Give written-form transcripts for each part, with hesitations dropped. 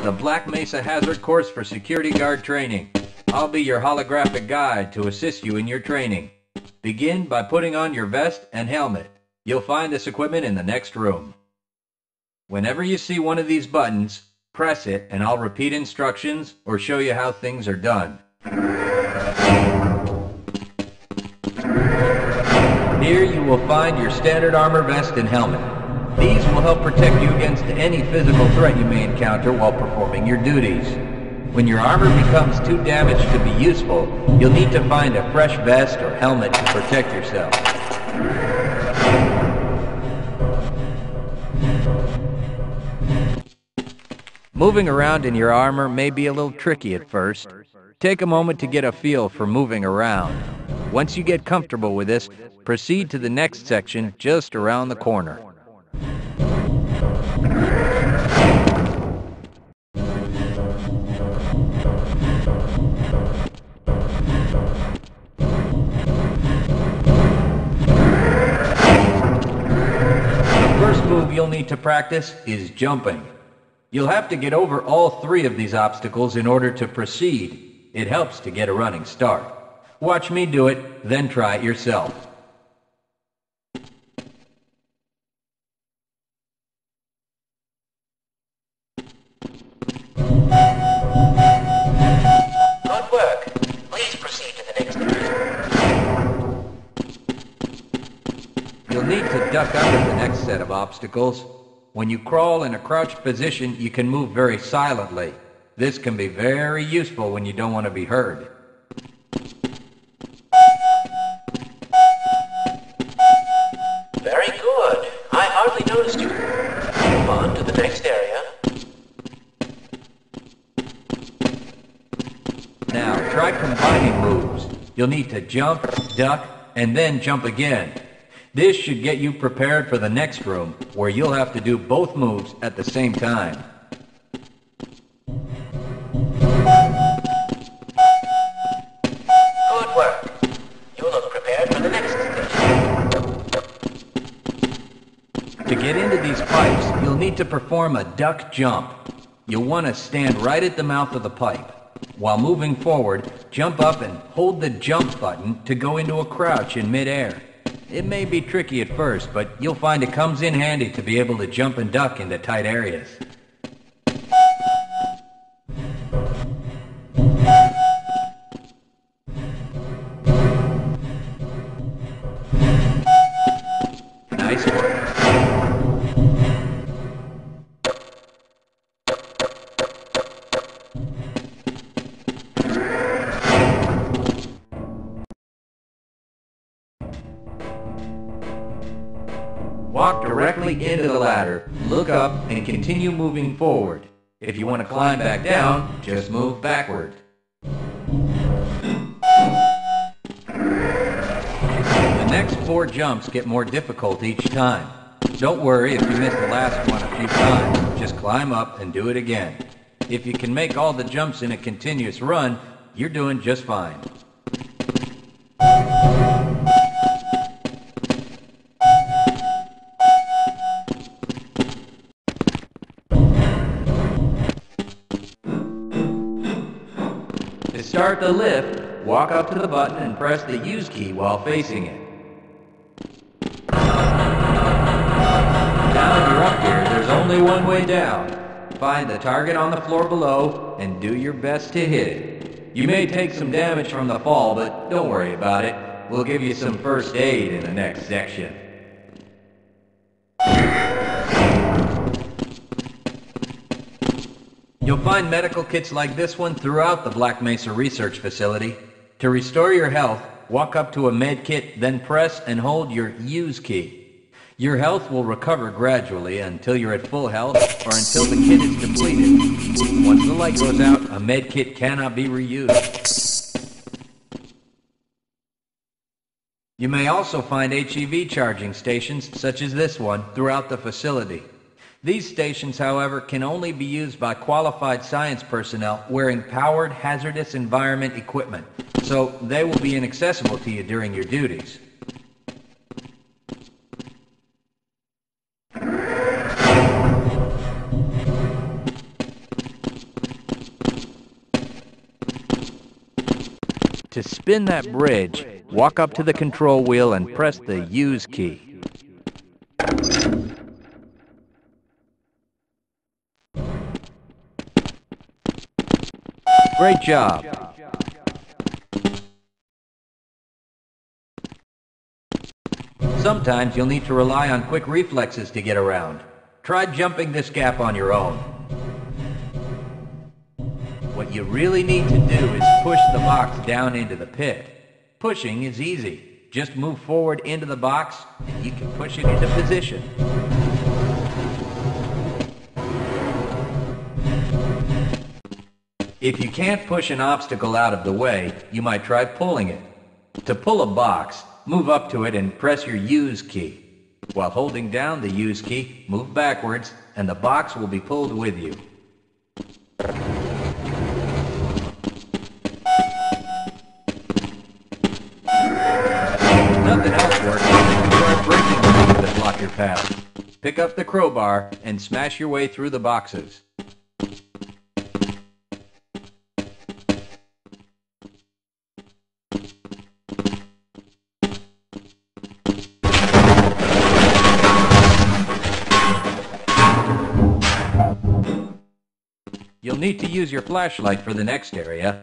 to the Black Mesa Hazard Course for Security Guard Training. I'll be your holographic guide to assist you in your training. Begin by putting on your vest and helmet. You'll find this equipment in the next room. Whenever you see one of these buttons, press it and I'll repeat instructions or show you how things are done. Here you will find your standard armor vest and helmet. These will help protect you against any physical threat you may encounter while performing your duties. When your armor becomes too damaged to be useful, you'll need to find a fresh vest or helmet to protect yourself. Moving around in your armor may be a little tricky at first. Take a moment to get a feel for moving around. Once you get comfortable with this, proceed to the next section just around the corner. You'll need to practice is jumping. You'll have to get over all three of these obstacles in order to proceed. It helps to get a running start. Watch me do it, then try it yourself. Good work. Please proceed to the next area. You'll need to duck under the next set of obstacles. When you crawl in a crouched position, you can move very silently. This can be very useful when you don't want to be heard. Very good. I hardly noticed you. Move on to the next area. Now, try combining moves. You'll need to jump, duck, and then jump again. This should get you prepared for the next room, where you'll have to do both moves at the same time. Good work. You look prepared for the next stage. To get into these pipes, you'll need to perform a duck jump. You'll want to stand right at the mouth of the pipe. While moving forward, jump up and hold the jump button to go into a crouch in midair. It may be tricky at first, but you'll find it comes in handy to be able to jump and duck into tight areas. Nice work. Walk directly into the ladder, look up, and continue moving forward. If you want to climb back down, just move backward. The next four jumps get more difficult each time. Don't worry if you miss the last one a few times. Just climb up and do it again. If you can make all the jumps in a continuous run, you're doing just fine. To start the lift, walk up to the button and press the use key while facing it. Now that you're up here, there's only one way down. Find the target on the floor below and do your best to hit it. You may take some damage from the fall, but don't worry about it. We'll give you some first aid in the next section. You'll find medical kits like this one throughout the Black Mesa Research Facility. To restore your health, walk up to a med kit, then press and hold your use key. Your health will recover gradually until you're at full health or until the kit is depleted. Once the light goes out, a med kit cannot be reused. You may also find HEV charging stations, such as this one, throughout the facility. These stations, however, can only be used by qualified science personnel wearing powered hazardous environment equipment, so they will be inaccessible to you during your duties. To spin that bridge, walk up to the control wheel and press the Use key. Great job. Sometimes you'll need to rely on quick reflexes to get around. Try jumping this gap on your own. What you really need to do is push the box down into the pit. Pushing is easy. Just move forward into the box and you can push it into position. If you can't push an obstacle out of the way, you might try pulling it. To pull a box, move up to it and press your Use key. While holding down the Use key, move backwards, and the box will be pulled with you. If nothing else works, try breaking the things that block your path. Pick up the crowbar and smash your way through the boxes. You'll need to use your flashlight for the next area.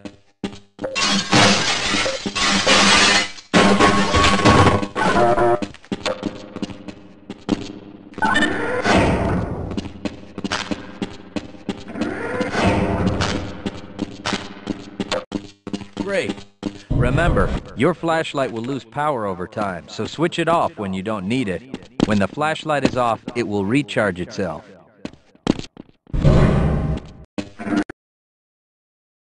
Great. Remember, your flashlight will lose power over time, so switch it off when you don't need it. When the flashlight is off, it will recharge itself.